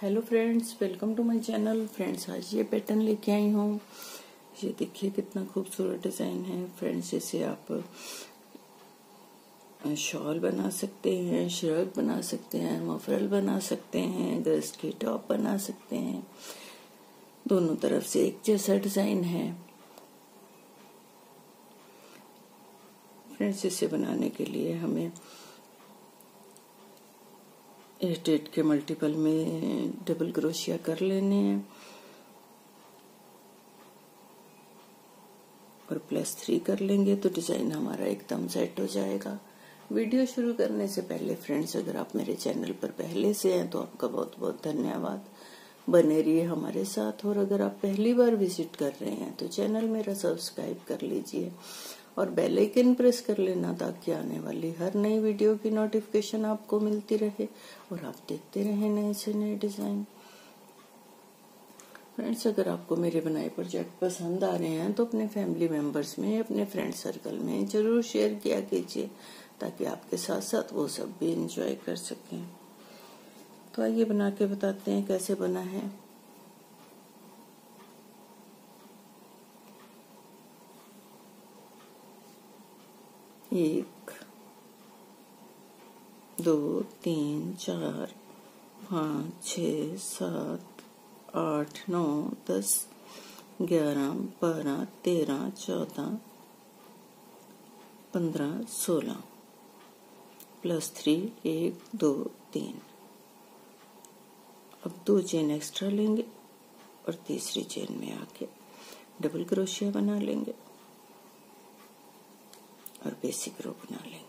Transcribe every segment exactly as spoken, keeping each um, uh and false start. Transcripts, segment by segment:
Hello friends, welcome to my channel. Friends, आज ये pattern लेके आई हूँ। ये देखिए कितना खूबसूरत डिज़ाइन है। फ्रेंड्स, इसे आप शॉल बना सकते हैं, शर्ट बना सकते हैं, मफरल बना सकते हैं, ड्रेस के टॉप बना सकते हैं। दोनों तरफ से एक जैसा डिज़ाइन है। फ्रेंड्स, इसे बनाने के लिए हमें इस डेट के मल्टीपल में डबल क्रोशिया कर लेने हैं और प्लस थ्री कर लेंगे तो डिज़ाइन हमारा एकदम सेट हो जाएगा। वीडियो शुरू करने से पहले फ्रेंड्स, अगर आप मेरे चैनल पर पहले से हैं तो आपका बहुत बहुत धन्यवाद। बने रहिए हमारे साथ। और अगर आप पहली बार विजिट कर रहे हैं तो चैनल मेरा सब्सक्राइब कर लीजिए और बेल आइकन प्रेस कर लेना ताकि आने वाली हर नई वीडियो की नोटिफिकेशन आपको मिलती रहे और आप देखते रहें नए से नए डिज़ाइन। फ्रेंड्स, अगर आपको मेरे बनाए प्रोजेक्ट पसंद आ रहे हैं तो अपने फैमिली मेंबर्स में, अपने फ्रेंड सर्कल में ज़रूर शेयर किया कीजिए ताकि आपके साथ साथ वो सब भी इंजॉय कर सकें। तो आइए बना के बताते हैं कैसे बना है। एक, दो, तीन, चार, पाँच, छः, सात, आठ, नौ, दस, ग्यारह, बारह, तेरह, चौदह, पंद्रह, सोलह, प्लस थ्री, एक, दो, तीन। अब दो चेन एक्स्ट्रा लेंगे और तीसरी चेन में आके डबल क्रोशिया बना लेंगे और बेसिक रो बना लेंगे।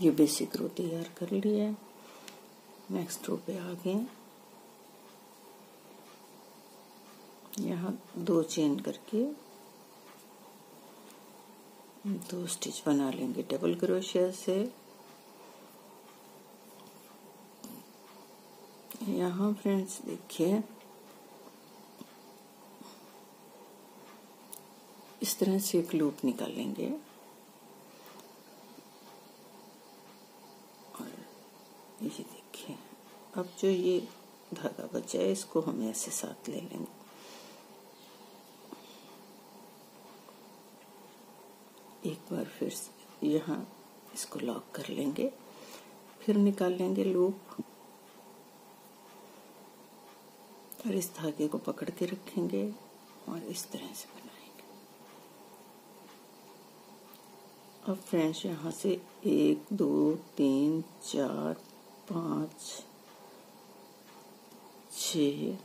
ये बेसिक रो तैयार कर लिया। नेक्स्ट रो पे आ गए। यहाँ दो चेन करके दो स्टिच बना लेंगे डबल क्रोशिया से। यहाँ फ्रेंड्स देखिए इस तरह से एक लूप निकालेंगे ये देखिए। अब जो ये धागा बचा है इसको हम ऐसे साथ ले लेंगे। एक बार फिर यहाँ इसको लॉक कर लेंगे, फिर निकाल लेंगे लूप और इस धागे को पकड़ के रखेंगे और इस तरह से बनाएंगे। अब फ्रेंड्स, यहाँ से एक, दो, तीन, चार, पाँच, छः,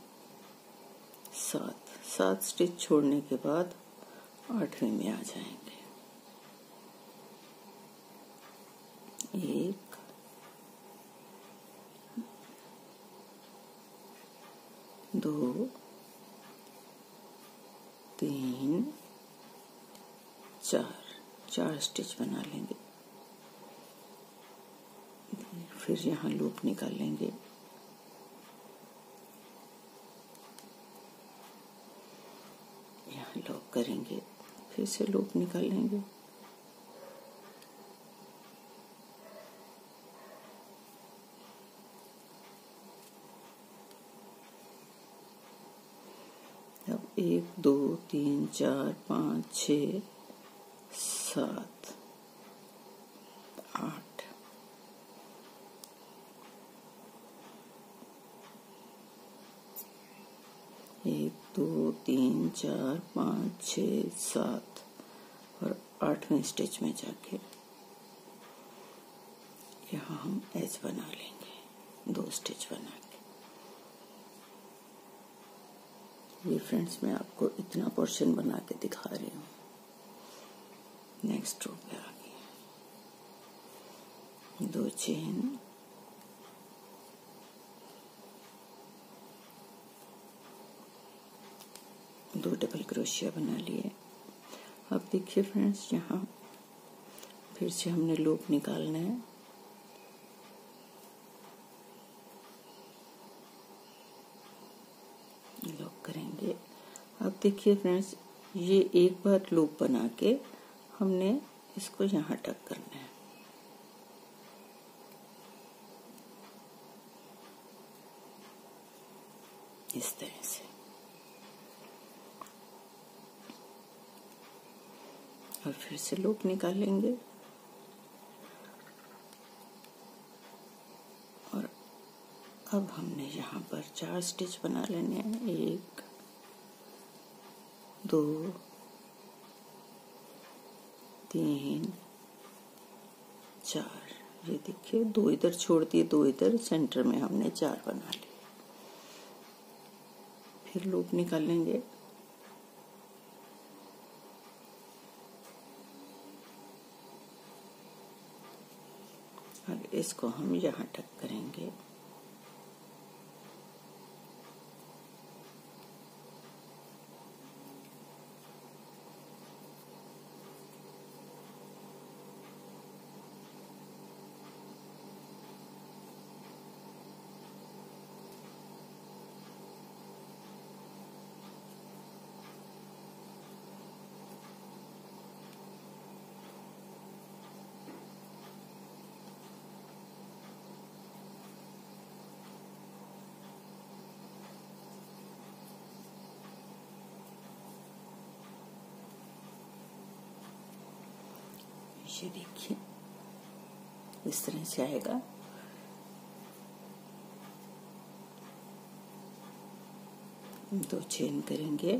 सात सात स्टिच छोड़ने के बाद आठवीं में आ जाएंगे। एक, दो तीन चार चार स्टिच बना लेंगे, फिर यहाँ लूप निकालेंगे। यहाँ लॉक करेंगे, फिर से लूप निकालेंगे, अब एक दो तीन चार पाँच छः सात आठ एक दो तीन चार पाँच छः सात और आठवें स्टिच में जाके यहाँ हम एच बना लेंगे, दो स्टिच बना के। ये फ्रेंड्स मैं आपको इतना पोर्शन बना के दिखा रही हूँ। नेक्स्ट रो पे आ गई, दो चेन, दो डबल क्रोशिया बना लिए। अब देखिए फ्रेंड्स यहाँ फिर से हमने लूप निकालना है। लॉक करेंगे। अब देखिए फ्रेंड्स ये एक बार लूप बना के हमने इसको यहाँ टक करना है। इस तरह से और फिर से लूप निकालेंगे और अब हमने यहाँ पर चार स्टिच बना लेने हैं। एक दो तीन चार, ये देखिए दो इधर छोड़ दिए, दो इधर, सेंटर में हमने चार बना लिए। फिर लूप निकालेंगे, इसको हम यहाँ टक करेंगे। ये देखिए इस तरह से आएगा। दो चेन करेंगे,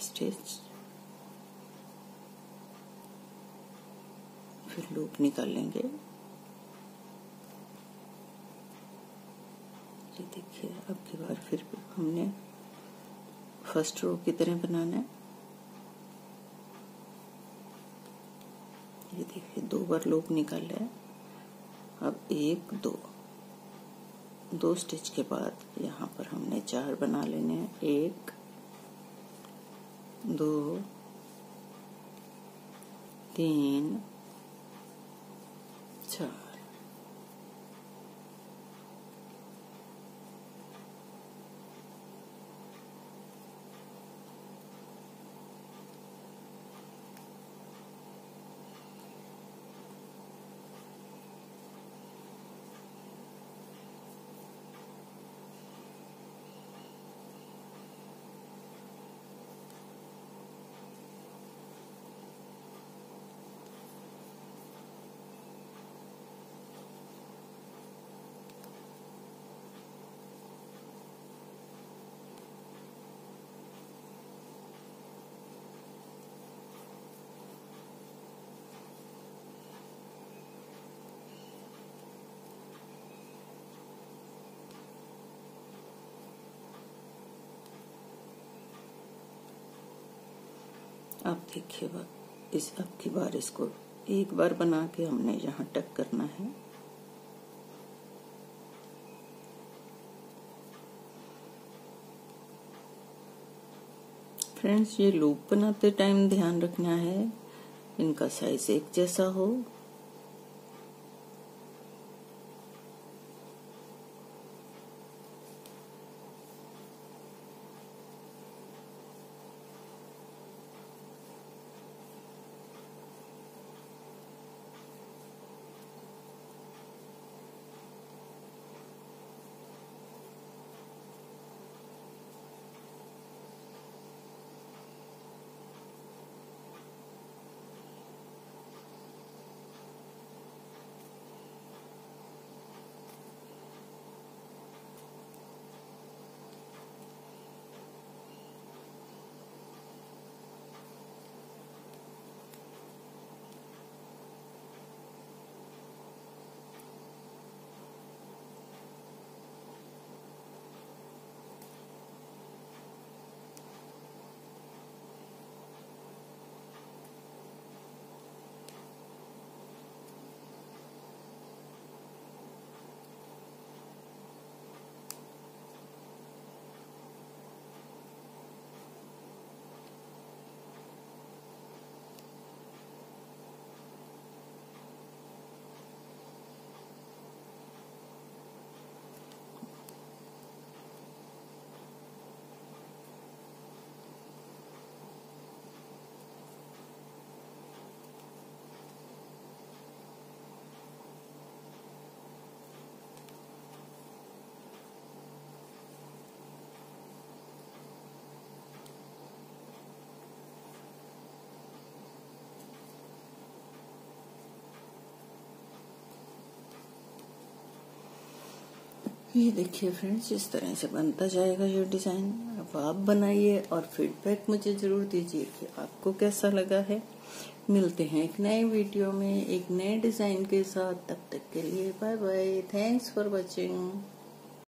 स्टिच, फिर लूप निकालेंगे। ये देखिए अब की बार फिर हमने फर्स्ट रो की तरह बनाना है। ये देखिए दो बार लूप निकाल है। अब एक दो दो स्टिच के बाद यहाँ पर हमने चार बना लेने हैं। एक दो तीन चार, अब देखिए इस अब की बार इसको एक बार बना के हमने यहाँ टक करना है। फ्रेंड्स, ये लूप बनाते टाइम ध्यान रखना है इनका साइज एक जैसा हो। ये देखिए फ्रेंड्स, इस तरह से बनता जाएगा ये डिज़ाइन। अब आप बनाइए और फीडबैक मुझे ज़रूर दीजिए कि आपको कैसा लगा है। मिलते हैं एक नए वीडियो में एक नए डिज़ाइन के साथ। तब तक के लिए bye bye. Thanks for watching.